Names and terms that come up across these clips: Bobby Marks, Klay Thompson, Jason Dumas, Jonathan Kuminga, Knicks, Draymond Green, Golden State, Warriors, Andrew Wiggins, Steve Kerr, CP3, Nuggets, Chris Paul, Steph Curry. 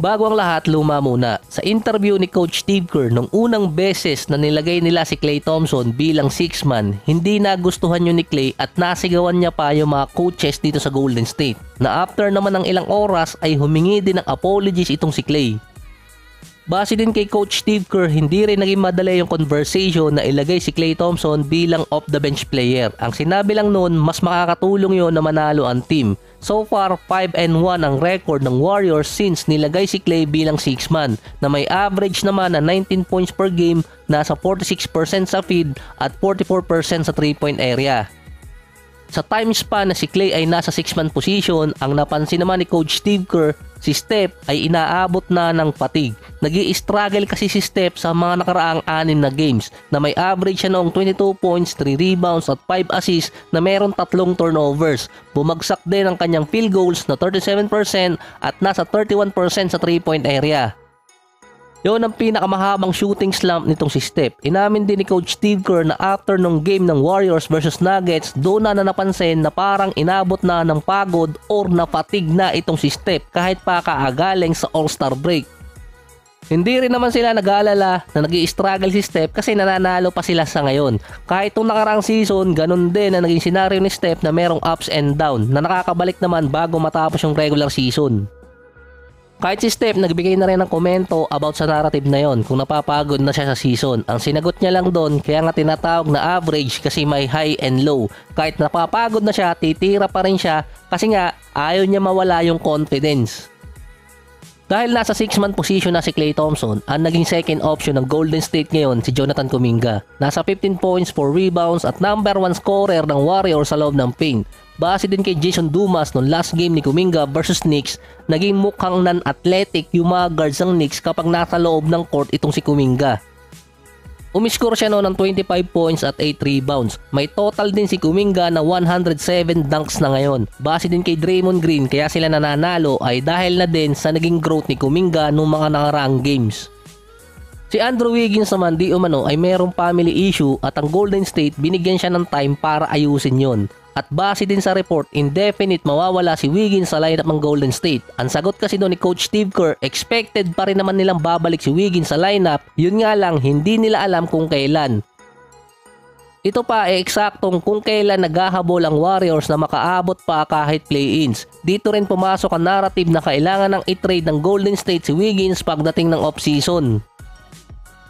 Bago ang lahat, luma muna. Sa interview ni Coach Steve Kerr nung unang beses na nilagay nila si Klay Thompson bilang 6-man, hindi nagustuhan yun ni Klay at nasigawan niya pa yung mga coaches dito sa Golden State. Na after naman ng ilang oras ay humingi din ng apologies itong si Klay. Base din kay Coach Steve Kerr, hindi rin naging madali yung conversation na ilagay si Klay Thompson bilang off-the-bench player. Ang sinabi lang noon, mas makakatulong yun na manalo ang team. So far, 5-1 ang record ng Warriors since nilagay si Klay bilang 6-man na may average naman na 19 points per game, nasa 46% sa feed at 44% sa 3-point area. Sa time span na si Klay ay nasa 6-man position, ang napansin naman ni Coach Steve Kerr, si Steph ay inaabot na ng fatigue. Nag-i-struggle kasi si Steph sa mga nakaraang 6 na games na may average siya noong 22 points, 3 rebounds at 5 assists na meron 3 turnovers. Bumagsak din ang kanyang field goals na 37% at nasa 31% sa 3-point area. Yun ang pinakamahabang shooting slump nitong si Steph. Inamin din ni Coach Steve Kerr na after nung game ng Warriors versus Nuggets, doon na napansin na parang inabot na ng pagod or napatig na itong si Steph kahit pa kaagaling sa All-Star break. Hindi rin naman sila nag-aalala na nag-i-struggle si Steph kasi nananalo pa sila sa ngayon. Kahit nung nakarang season, ganun din na naging senaryo ni Steph na merong ups and down na nakakabalik naman bago matapos yung regular season. Kahit si Steph nagbigay na rin ng komento about sa narrative na yon kung napapagod na siya sa season. Ang sinagot niya lang doon, kaya nga tinatawag na average kasi may high and low. Kahit napapagod na siya, titira pa rin siya kasi nga ayaw niya mawala yung confidence. Dahil nasa 6-man position na si Klay Thompson, ang naging second option ng Golden State ngayon si Jonathan Kuminga. Nasa 15 points, 4 rebounds at number 1 scorer ng Warriors sa loob ng paint. Base din kay Jason Dumas noong last game ni Kuminga versus Knicks, naging mukhang non-athletic yung mga guards ng Knicks kapag nasa loob ng court itong si Kuminga. Umiscore siya noon ng 25 points at 8 rebounds. May total din si Kuminga na 107 dunks na ngayon. Base din kay Draymond Green, kaya sila nananalo ay dahil na din sa naging growth ni Kuminga noong mga nakaraang games. Si Andrew Wiggins naman di umano ay mayroong family issue at ang Golden State binigyan siya ng time para ayusin yon. At base din sa report, indefinite mawawala si Wiggins sa lineup ng Golden State. Ang sagot kasi doon ni Coach Steve Kerr, expected pa rin naman nilang babalik si Wiggins sa lineup, yun nga lang hindi nila alam kung kailan. Ito pa ay eksaktong kung kailan naghahabol ang Warriors na makaabot pa kahit play-ins. Dito rin pumasok ang narrative na kailangan ng i-trade ng Golden State si Wiggins pagdating ng off-season.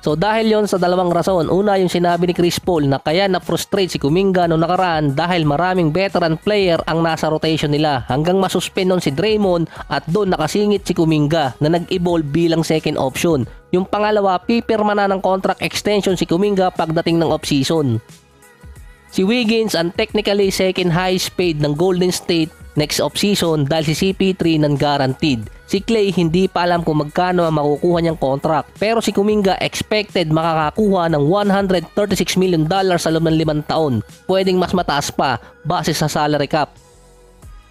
So dahil yon sa dalawang rason, una yung sinabi ni Chris Paul na kaya na-frustrate si Kuminga noong nakaraan dahil maraming veteran player ang nasa rotation nila hanggang masuspendon si Draymond at doon nakasingit si Kuminga na nag-evolve bilang second option. Yung pangalawa, pipirma na ng contract extension si Kuminga pagdating ng off-season. Si Wiggins ang technically second highest paid ng Golden State next off-season dahil si CP3 non-guaranteed. Si Klay hindi pa alam kung magkano ang makukuha niyang contract, pero si Kuminga expected makakakuha ng $136 million sa loob ng 5 taon. Pwedeng mas mataas pa base sa salary cap.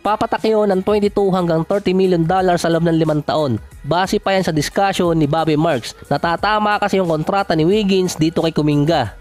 Papatak yun ng $22 hanggang $30 million sa loob ng 5 taon. Base pa yan sa discussion ni Bobby Marks. Natatama kasi yung kontrata ni Wiggins dito kay Kuminga.